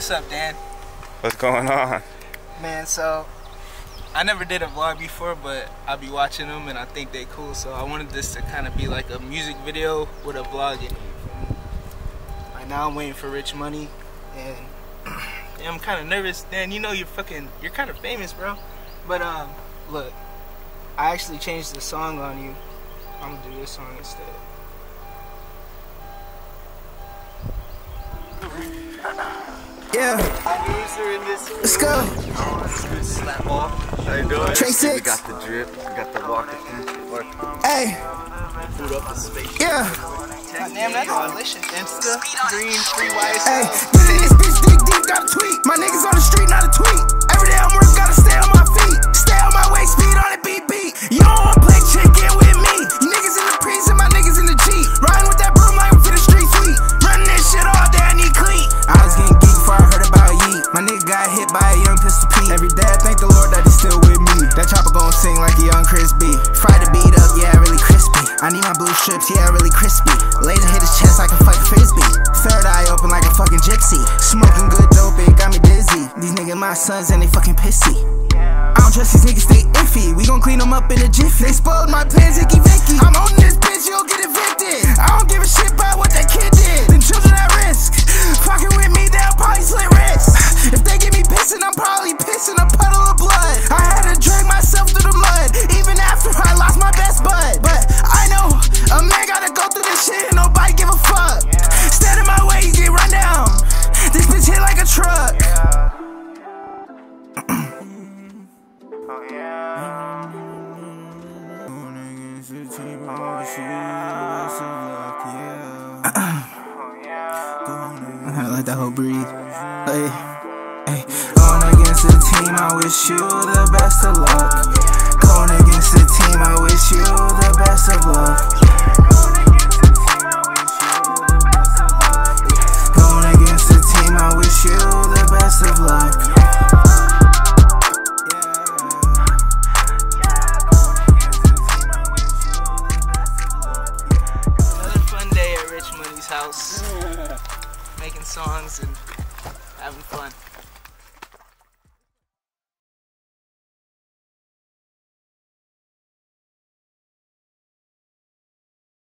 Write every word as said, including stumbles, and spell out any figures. What's up, Dan? What's going on? Man, so I never did a vlog before, but I be watching them and I think they cool, so I wanted this to kind of be like a music video with a vlog in it. Right now I'm waiting for Rich Money, and yeah, I'm kind of nervous. Dan, you know you're fucking, you're kind of famous, bro. But um, look, I actually changed the song on you. I'm gonna do this song instead. Yeah. Let's go. How you doing? Trey Six. We got the drip. We got the walk. Hey. Yeah. Damn, that's delicious. Insta green free wire. Hey. Get in this bitch dig deep. Got a tweet. My niggas on the street, not a tweet. Every day I'm working, gotta stay on my feet. Stay on my way, speed on it, beat beat. You don't wanna play chicken with me. You niggas in the P's and my niggas in the G. Riding with that broom like I'm to the street sweet. Running this shit all day, I need clean. I was getting geek before I heard about Yeet. My nigga got hit by a young Pistol Pete. Every day I thank the Lord that he's still with me. That chopper gon' sing like a young Chris B. Fry the beat up, yeah, really crispy. I need my blue strips, yeah, really crispy. Laser hit his chest like a fucking frisbee. Third eye open like a fucking gypsy. Smoking good dope, it got me dizzy. These niggas my sons and they fucking pissy. I don't trust these niggas, they iffy. We gon' clean them up in a jiffy. They spoiled my plans, icky vicky. I'm on this bitch, you'll get evicted. I don't give a shit about what that kid did. The children at risk. Fucking with me, they'll probably slit wrists. If they get me pissing, I'm probably pissing a puddle of blood. I had to drag myself through the mud, even after I lost my best bud. But I know a man gotta go through this shit and nobody give a fuck. Stand in my way, you get run down. This bitch hit like a truck. Oh yeah. I'm gonna let that hoe breathe. Hey, hey. Going against the team, I wish you the best of luck. Going against the team, I wish you the best of luck. Going against the team, I wish you the best of luck. House, making songs and having fun.